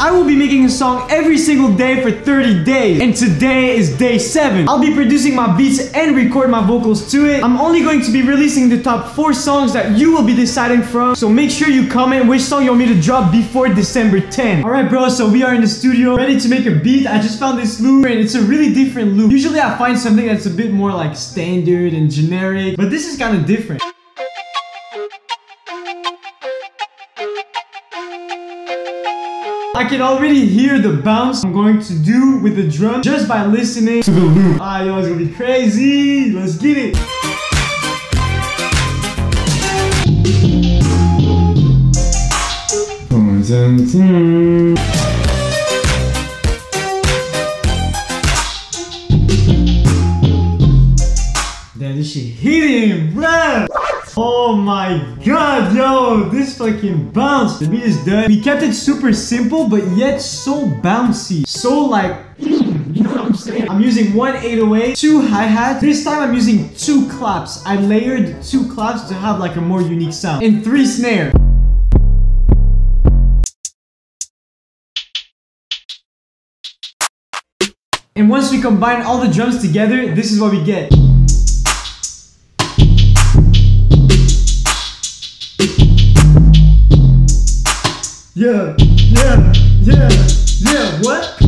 I will be making a song every single day for 30 days, and today is day 7. I'll be producing my beats and record my vocals to it. I'm only going to be releasing the top 4 songs that you will be deciding from, so make sure you comment which song you want me to drop before December 10. Alright bro, so we are in the studio, ready to make a beat. I just found this loop, and it's a really different loop. Usually I find something that's a bit more like standard and generic, but this is kind of different. I can already hear the bounce I'm going to do with the drum just by listening to the loop. Ah, yo, it's gonna be crazy. Let's get it. Damn, this shit hitting, bruh. Oh my god, yo, this fucking bounce. The beat is done. We kept it super simple, but yet so bouncy. So like, you know what I'm saying? I'm using one 808, 2 hi-hats. This time I'm using 2 claps. I layered 2 claps to have like a more unique sound. And 3 snare. And once we combine all the drums together, this is what we get. Yeah, yeah, yeah, yeah, what?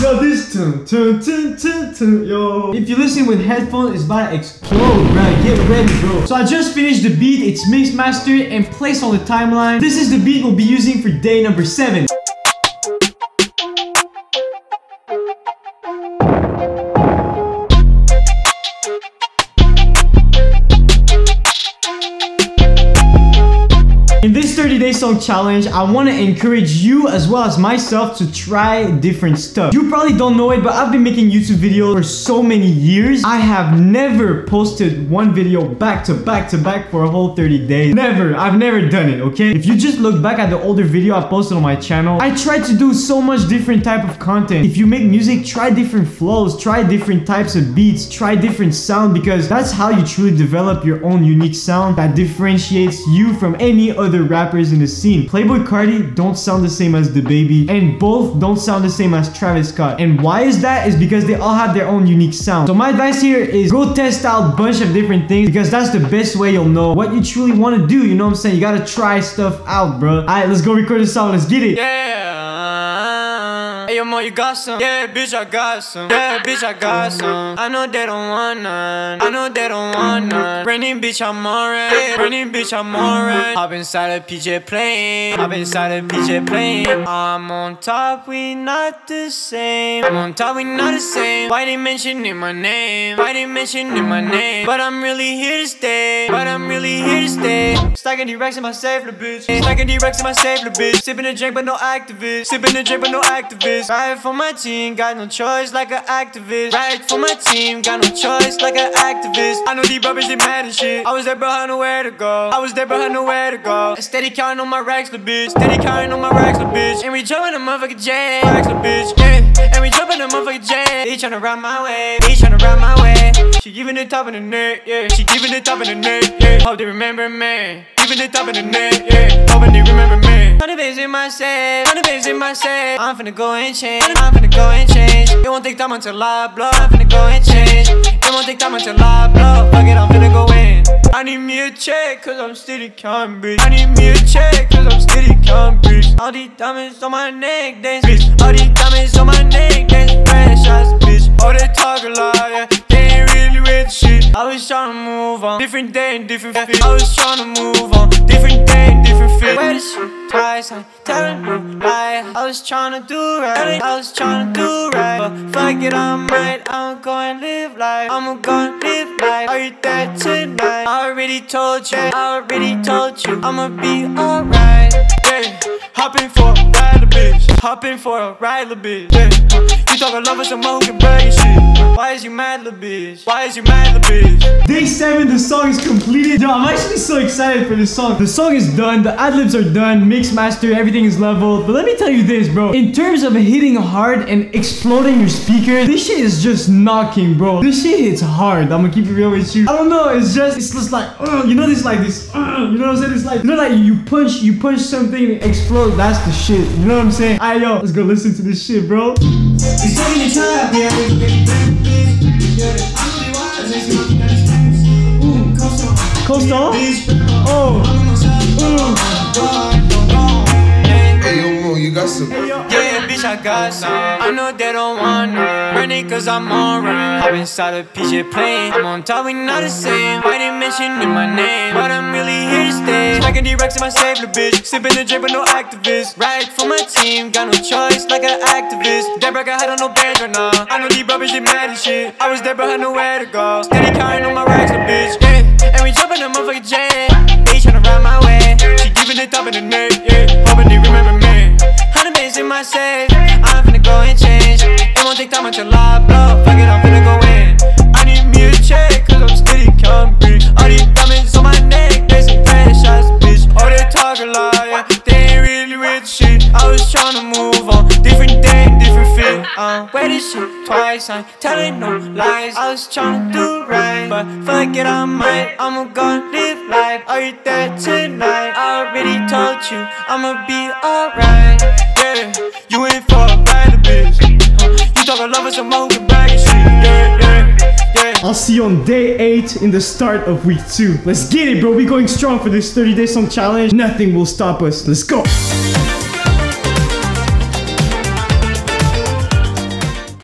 Yo, this tune, yo. If you listen with headphones, it's about to explode, bro. Get ready, bro. So I just finished the beat, it's mixed, mastered, and placed on the timeline. This is the beat we'll be using for day number 7. In this 30-day song challenge, I want to encourage you as well as myself to try different stuff. You probably don't know it, but I've been making YouTube videos for so many years. I have never posted one video back to back to back for a whole 30 days. Never. I've never done it, okay? If you just look back at the older video I posted on my channel, I tried to do so much different type of content. If you make music, try different flows, try different types of beats, try different sound, because that's how you truly develop your own unique sound that differentiates you from any other rappers in the scene. Playboi Carti don't sound the same as DaBaby, and both don't sound the same as Travis Scott. And why is that? Is because they all have their own unique sound. So my advice here is go test out a bunch of different things, because that's the best way you'll know what you truly want to do. You know what I'm saying? You gotta try stuff out, bro. Alright, let's go record this song. Let's get it. Yeah. Hey, yo, Mo, you got some? Yeah, bitch, I got some. Yeah, bitch, I got some. I know they don't want none. I know they don't want none. Branding, bitch, I'm alright. Branding, bitch, I'm alright. Hop inside a PJ plane, I'm inside a PJ plane. I'm on top, we not the same. I'm on top, we not the same. Why they mentioning my name? Why they mentioning my name? But I'm really here to stay. But I'm really here to stay. Stacking the racks in my safe, little bitch. Stacking the racks in my safe, little bitch. Sipping a drink, but no activist. Sipping a drink, but no activist. Ride for my team, got no choice like an activist. Ride for my team, got no choice like an activist. I know these brothers, they mad and shit. I was there, but I know where to go. I was there, but I know where to go. Steady counting on my racks, little bitch. Steady counting on my racks, little bitch. And we jumping the motherfucking jam. Racks, little bitch. Yeah. And we jumping the motherfucking jam. They tryna ride my way. They tryna ride my way. She giving the top in the neck, yeah. She giving the top in the neck, yeah. Hope they remember me. Giving the top in the neck, yeah. Hope they remember me. 100 babes in my set. 100 babes in my set. I'm finna go and change. I'm finna go and change. It won't take time until I blow. I'm finna go and change. It won't take time until I blow. Fuck it, I'm finna go in. I need me a check, cause I'm steady counting, bitch. I need me a check, cause I'm steady counting, bitch. All these diamonds on my neck, dance, bitch. All these diamonds on my neck, dance, franchise, bitch. All they talk a lot, yeah. They ain't really with shit. I was tryna move on, different day and different fit. I was tryna move on, different day and different fit. Where the shit twice, I'm telling you lie. I was tryna do right, I was tryna do right. But fuck it, I'm right, I'm gonna live life. I'm gonna live life, are you there tonight? I already told you, I'ma be alright, yeah. Hey, hopping for a ride, bitch. Hopping for a ride, little bitch. Hey, you talking love with someone who can break shit. Why is you mad, little bitch? Why is you mad, little bitch? Day 7, the song is completed. Yo, I'm actually so excited for this song. The song is done, the ad libs are done, mix master, everything is leveled. But let me tell you this, bro. In terms of hitting hard and exploding your speakers, this shit is just knocking, bro. This shit hits hard. I'm gonna keep it real with you. I don't know. It's just like, you know, this like this. You know what I'm saying? It's like, you know, like you punch something and it explodes. That's the shit. You know what I'm saying? Alright, yo, let's go listen to this shit, bro. It's taking your time, yeah. Coastal? Oh. Hey, yo, you got some. Yeah, bitch, I got some. I know they don't want none. Run it cause I'm on run. I'm inside a PJ plane. I'm on top, we not the same. Why they mentioning my name? But I'm really here to stay. Smacking D-Rex in my safe, little bitch. Sipping the drink, but no activist. Right for my team, got no choice, like an activist. That bracket had on no bands right now. I know these brothers, they mad and shit. I was there, but I had nowhere to go. Steady counting on my racks, little bitch. Yeah. And we jumping in the motherfucking jam. They tryna ride my way. She giving it top in the neck, yeah. Hoping they remember me. 100 bands in my safe. I'm finna go and change. It won't take time until I blow. Fuck it, I'm finna go in. I need me a check, cause I'm steady coming, bitch. All these diamonds on my neck, they some bad shots, bitch. All they talk a lot, yeah. They ain't really with shit. I was tryna move on. Different day, different fit. Wear this shit twice, I'm telling no lies. I was tryna do right, but fuck it, I might. I'ma go live life. Are you there tonight? I already told you, I'ma be alright. Yeah, you ain't for a bad bitch. You talking love with some open bag and shit. Yeah, yeah, yeah. I'll see you on day 8 in the start of week 2. Let's get it, bro. We going strong for this 30-day song challenge. Nothing will stop us. Let's go.